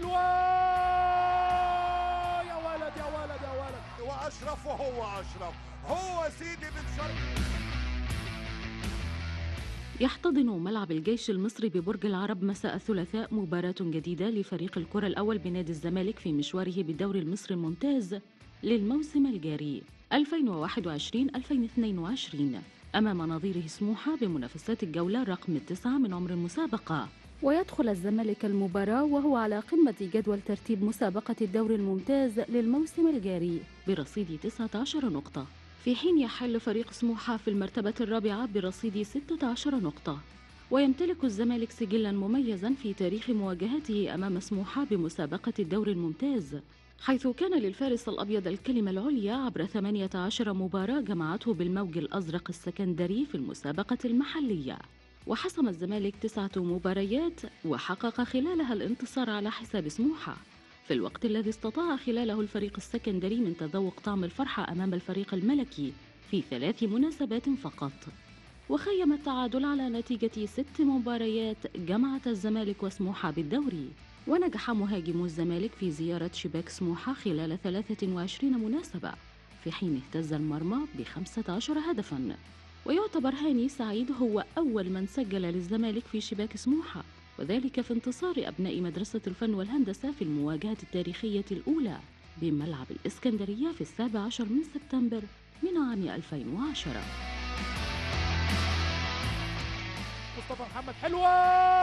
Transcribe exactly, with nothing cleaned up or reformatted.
حلوة يا ولد يا ولد يا ولد. وأشرف وهو أشرف هو سيدي بن شرقي. يحتضن ملعب الجيش المصري ببرج العرب مساء الثلاثاء مباراة جديدة لفريق الكرة الأول بنادي الزمالك في مشواره بالدوري المصري الممتاز للموسم الجاري ألفين وواحد وعشرين ألفين واثنين وعشرين أمام نظيره سموحة بمنافسات الجولة رقم التسعة من عمر المسابقة. ويدخل الزمالك المباراة وهو على قمة جدول ترتيب مسابقة الدوري الممتاز للموسم الجاري برصيد تسعة عشر نقطة، في حين يحل فريق سموحة في المرتبة الرابعة برصيد ستة عشر نقطة. ويمتلك الزمالك سجلاً مميزاً في تاريخ مواجهته أمام سموحة بمسابقة الدوري الممتاز، حيث كان للفارس الأبيض الكلمة العليا عبر ثمانية عشر مباراة جمعته بالموج الأزرق السكندري في المسابقة المحلية. وحسم الزمالك تسعة مباريات وحقق خلالها الانتصار على حساب سموحة، في الوقت الذي استطاع خلاله الفريق السكندري من تذوق طعم الفرحة أمام الفريق الملكي في ثلاث مناسبات فقط. وخيم التعادل على نتيجة ست مباريات جمعت الزمالك وسموحة بالدوري. ونجح مهاجم الزمالك في زيارة شباك سموحة خلال ثلاث وعشرين مناسبة، في حين اهتز المرمى ب خمسة عشر هدفاً. ويعتبر هاني سعيد هو أول من سجل للزمالك في شباك سموحة، وذلك في انتصار أبناء مدرسة الفن والهندسة في المواجهة التاريخية الأولى بملعب الإسكندرية في السابع عشر من سبتمبر من عام ألفين وعشرة. مصطفى محمد حلوة.